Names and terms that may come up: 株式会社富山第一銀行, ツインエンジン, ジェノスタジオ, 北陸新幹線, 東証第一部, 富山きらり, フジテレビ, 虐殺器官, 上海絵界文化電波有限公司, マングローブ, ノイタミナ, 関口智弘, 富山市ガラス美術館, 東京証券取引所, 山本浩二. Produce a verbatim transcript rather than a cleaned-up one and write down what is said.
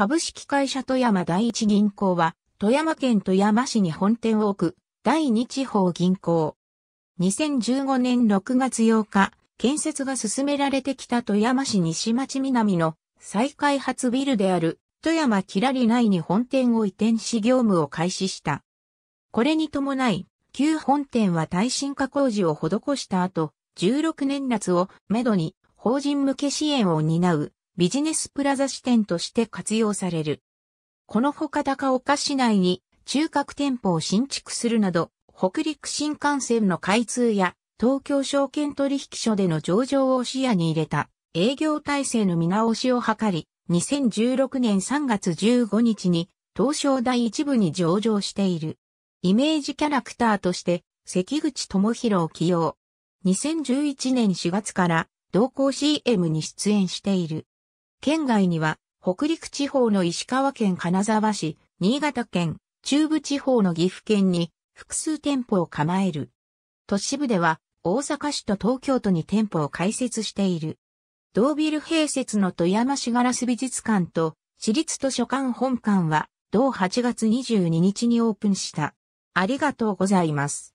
株式会社富山第一銀行は、富山県富山市に本店を置く、第二地方銀行。にせんじゅうごねんろくがつようか、建設が進められてきた富山市西町南の再開発ビルである、富山きらり内に本店を移転し業務を開始した。これに伴い、旧本店は耐震化工事を施した後、じゅうろくねんなつをめどに法人向け支援を担うビジネスプラザ支店として活用される。このほか高岡市内に中核店舗を新築するなど、北陸新幹線の開通や東京証券取引所での上場を視野に入れた営業体制の見直しを図り、にせんじゅうろくねんさんがつじゅうごにちに東証第一部に上場している。イメージキャラクターとして、関口智弘を起用。にせんじゅういちねんしがつから、同行 シーエム に出演している。県外には、北陸地方の石川県金沢市、新潟県、中部地方の岐阜県に、複数店舗を構える。都市部では、大阪市と東京都に店舗を開設している。同ビル併設の富山市ガラス美術館と、市立図書館本館は、同はちがつにじゅうににちにオープンした。ありがとうございます。